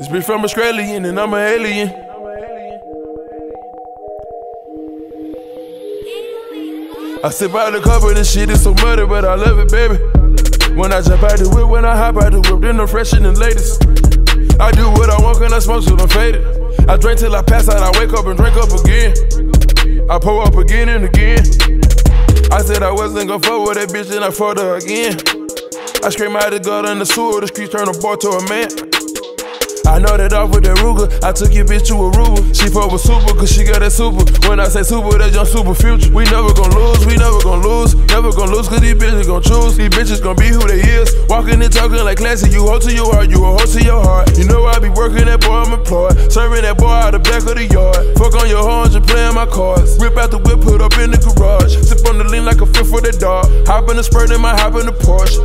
This bitch from Australian and I'm an alien. I sip out the cover, this shit is so muddy, but I love it, baby. When I jump out the whip, when I hop out the whip, then I'm fresh and the latest. I do what I want, can I smoke till I'm faded. I drink till I pass out, I wake up and drink up again. I pull up again and again. I said I wasn't gon' fuck with that bitch, then I fucked her again. I scream out the gutter in the sewer, the streets turn a boy to a man. I know that off with that Ruger, I took your bitch to Aruba. She fuck with Super, cause she got that Super. When I say Super, that's young Super Future. We never gon' lose, we never gon' lose. Never gon' lose, cause these bitches gon' choose. These bitches gon' be who they is. Walking and talking like classy, you hold to your heart, you a hoe to your heart. You know I be working that boy, I'm employed. Serving that boy out the back of the yard. Fuck on your horns and playing my cards. Rip out the whip, put up in the garage. Sip on the lean like a fifth with a dog. Hop in the spurt, then my hop in the Porsche.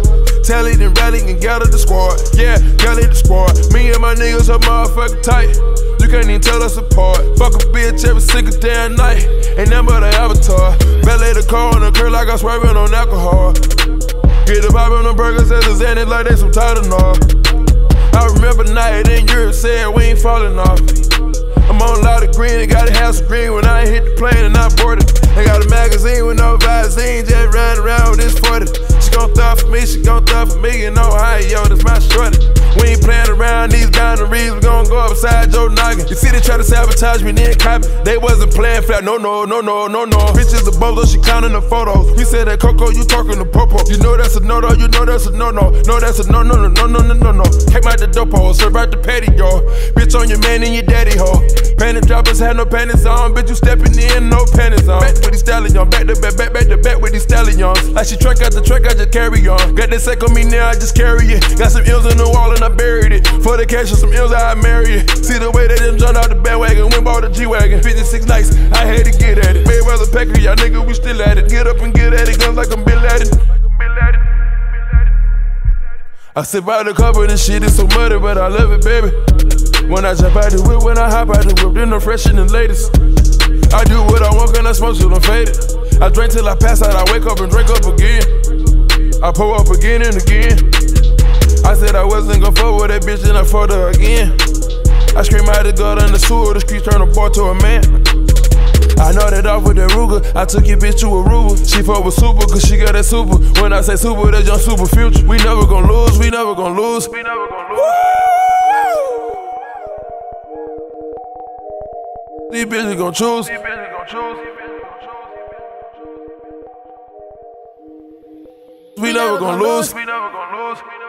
Tally, then rally, and gather the squad. Yeah, gather the squad. Me and my niggas are motherfucking tight. You can't even tell us apart. Fuck a bitch every single day and night. Ain't nothing but an avatar. Valet the car on the curb like I'm swerving on alcohol. Get the vibe on them burgers as a Xanax like they some Tylenol. I remember night in Europe said we ain't falling off. I'm on a lot of green and gotta have some green when I ain't hit the plane and I boarded. I got a magazine with no visine, just riding around with this 40. She gon' thug for me, she gon' thug for me in Ohio, yo, that's my shorty. We ain't playing around these boundaries, we gon' go upside your noggin. You see they try to sabotage me, then copy. They wasn't playing flat, no, no, no, no, no, no. Bitches a bolo, she counting the photos. You said that Coco, you talking to Popo. You know that's a no-no, you know that's a no-no. No, that's a no-no. Came out the dopo, serve out the patio. Bitch on your man and your daddy hoe. Panic droppers had no panties on, bitch you stepping in, no panties on. Back with these stallions, back to back, back to back with these stallions. Like she truck out the truck, I just carry on. Got that sack on me now, I just carry it. Got some ills in the wall and I buried it. For the cash of some ills, I marry it. See the way that them jumped out the bandwagon, went bought the G-Wagon. 56 nights, I had to get at it. Mayweather Packer, y'all nigga, we still at it. Get up and get at it, guns like I'm Bill Laden. I sip out the cover, this shit is so muddy, but I love it, baby. When I jump out the whip, when I hop out the whip, then I'm fresh and the latest. I do what I want, can I smoke till I'm faded. I drink till I pass out, I wake up and drink up again. I pull up again and again. I said I wasn't gon' fuck with that bitch, then I fucked her again. I scream out the gutter in the sewer, the streets turn a boy to a man. I know that off with that Ruger, I took your bitch to Aruba. She fuck with Super, cause she got that Super. When I say Super, that's young Super Future. We never gon' lose, we never gon' lose. We never gon' lose. These bitches gon' choose. These bitches gon' choose. We never gon' lose.